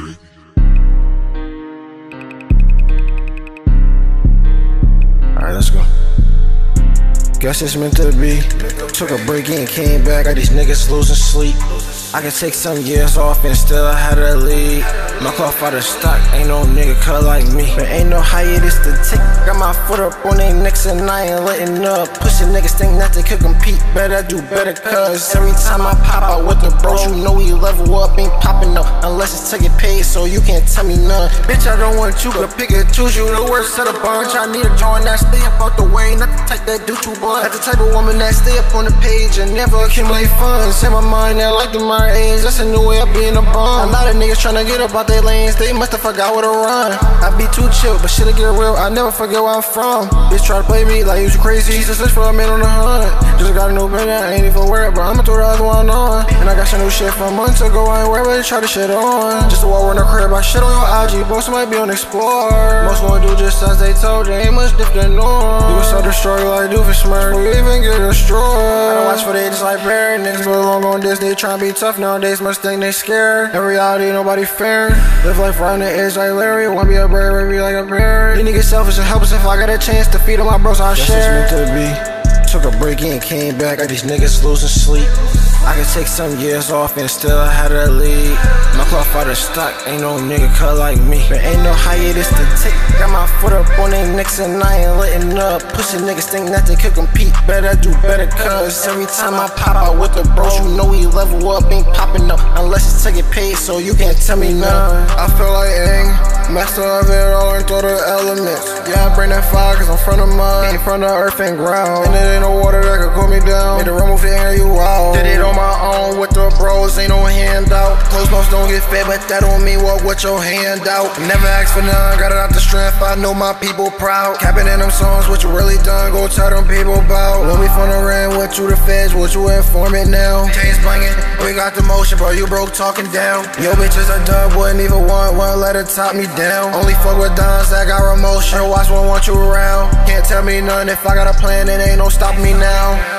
DJ. Alright, let's go. Guess it's meant to be. Took a break and came back. Got these niggas losing sleep. I could take some years off and still I had a lead. My cough out of stock, ain't no nigga cut like me. But ain't no hiatus to take. Got my foot up on they necks and I ain't letting up. Pussy niggas think that they could compete, but I do better cuz every time I pop out with the bros, you know we level up, ain't popping up unless it's to get paid, so you can't tell me none. Bitch, I don't want you to pick and choose, you the worst of the bunch. I need a joint that stay up out the way, not the type that do you want. That's the type of woman that stay up on the page and never accumulate funds. In my mind, I like the my age, that's a new way of being a bum. A lot of niggas tryna get up out their lanes, they musta forgot where to run. I be too chill, but shit'll get real, I never forget where I'm from. Bitch try to play me like you crazy, just list for a man on the hunt. Just got a new band, I ain't even worried, but I'ma throw the other one on. And I got some new shit from months ago, I ain't worried, but try to shit on. Just a wall in the crib, I shit on your IG, most might be on Explorer. Most wanna do just as they told you, ain't much different than norm. You a self-destroyer like Doofus Smurf, we even get destroyed. I don't watch for they just like Barry niggas, but long on this, they tryna be tough nowadays, must think they scared. In reality, nobody fair. Live life right on the edge like Larry, wanna be a bird, be like a bear. You niggas selfish and helpless, if I got a chance to feed on my bros, I'll share. That's just meant to be. Took a break and came back, got these niggas losing sleep. I could take some years off and still I had a lead. My cloth out of stock, ain't no nigga cut like me. But ain't no hiatus to take. Got my foot up on they necks and I ain't letting up. Pussy niggas think that they could compete, but I do better cuz every time I pop out with the bros, you know we level up, ain't popping up unless it's to get paid, so you can't tell me none. I feel like Aang, master of it all and throw the elements. Yeah, I bring that fire cause I'm front of mine, in front of earth and ground. And it ain't no water that could cool me down. Made the room move the air, you out. Did it on my own with the bros, ain't no handout. Close mouths don't get fed, but that don't mean walk with your hand out. Never asked for none, got it out the strength, I know my people proud. Capping in them songs, what you really done, go tell them people about. When we from the ran, what you the feds, what you informing now. Chains blingin', we got the motion, bro, you broke talking down. Yo bitches a dub, wouldn't even want one, let her top me down. Only fuck with dons that got remotion, watch one want you around. Can't tell me none, if I got a plan, it ain't no stopping me now.